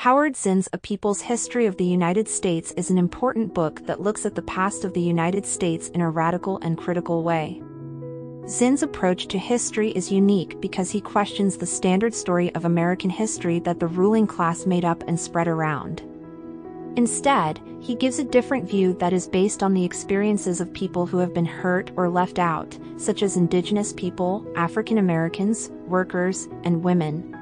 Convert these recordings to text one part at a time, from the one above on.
Howard Zinn's A People's History of the United States is an important book that looks at the past of the United States in a radical and critical way. Zinn's approach to history is unique because he questions the standard story of American history that the ruling class made up and spread around. Instead, he gives a different view that is based on the experiences of people who have been hurt or left out, such as indigenous people, African Americans, workers, and women.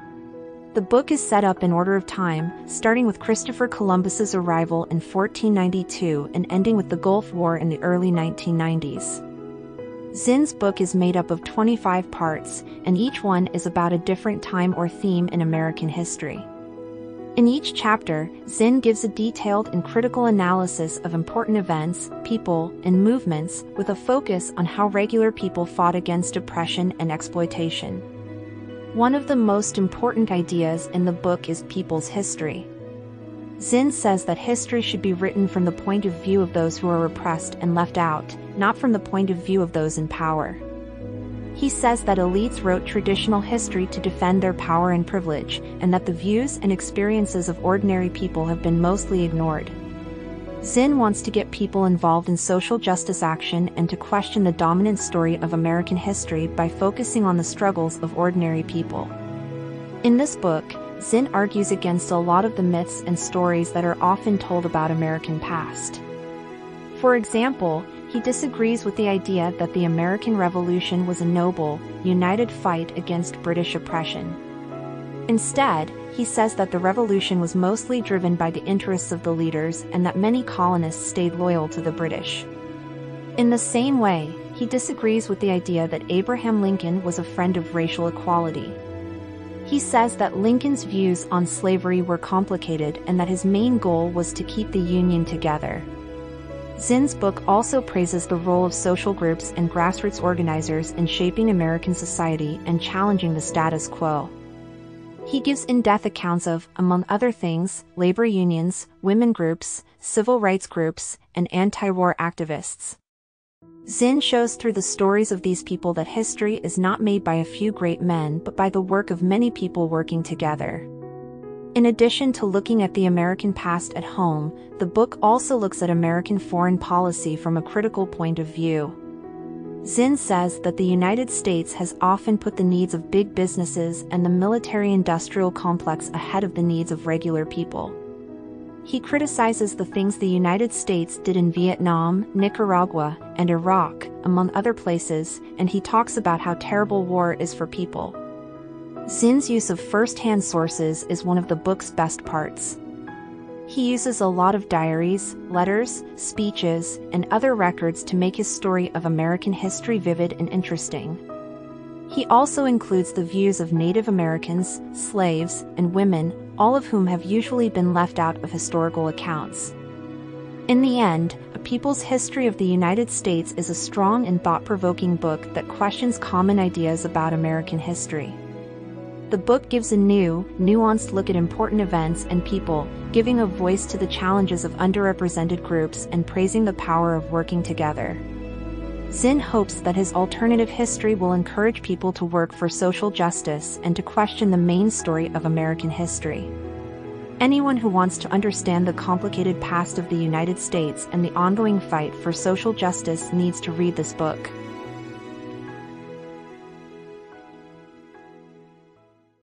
The book is set up in order of time, starting with Christopher Columbus's arrival in 1492 and ending with the Gulf War in the early 1990s. Zinn's book is made up of 25 parts, and each one is about a different time or theme in American history. In each chapter, Zinn gives a detailed and critical analysis of important events, people, and movements, with a focus on how regular people fought against oppression and exploitation. One of the most important ideas in the book is people's history. Zinn says that history should be written from the point of view of those who are oppressed and left out, not from the point of view of those in power. He says that elites wrote traditional history to defend their power and privilege, and that the views and experiences of ordinary people have been mostly ignored. Zinn wants to get people involved in social justice action and to question the dominant story of American history by focusing on the struggles of ordinary people. In this book, Zinn argues against a lot of the myths and stories that are often told about American past. For example, he disagrees with the idea that the American Revolution was a noble, united fight against British oppression. Instead, he says that the revolution was mostly driven by the interests of the leaders and that many colonists stayed loyal to the British. In the same way, he disagrees with the idea that Abraham Lincoln was a friend of racial equality. He says that Lincoln's views on slavery were complicated and that his main goal was to keep the Union together. Zinn's book also praises the role of social groups and grassroots organizers in shaping American society and challenging the status quo. He gives in-depth accounts of, among other things, labor unions, women groups, civil rights groups, and anti-war activists. Zinn shows through the stories of these people that history is not made by a few great men but by the work of many people working together. In addition to looking at the American past at home, the book also looks at American foreign policy from a critical point of view. Zinn says that the United States has often put the needs of big businesses and the military-industrial complex ahead of the needs of regular people. He criticizes the things the United States did in Vietnam, Nicaragua, and Iraq, among other places, and he talks about how terrible war is for people. Zinn's use of first-hand sources is one of the book's best parts. He uses a lot of diaries, letters, speeches, and other records to make his story of American history vivid and interesting. He also includes the views of Native Americans, slaves, and women, all of whom have usually been left out of historical accounts. In the end, A People's History of the United States is a strong and thought-provoking book that questions common ideas about American history. The book gives a new, nuanced look at important events and people, giving a voice to the challenges of underrepresented groups and praising the power of working together. Zinn hopes that his alternative history will encourage people to work for social justice and to question the main story of American history. Anyone who wants to understand the complicated past of the United States and the ongoing fight for social justice needs to read this book.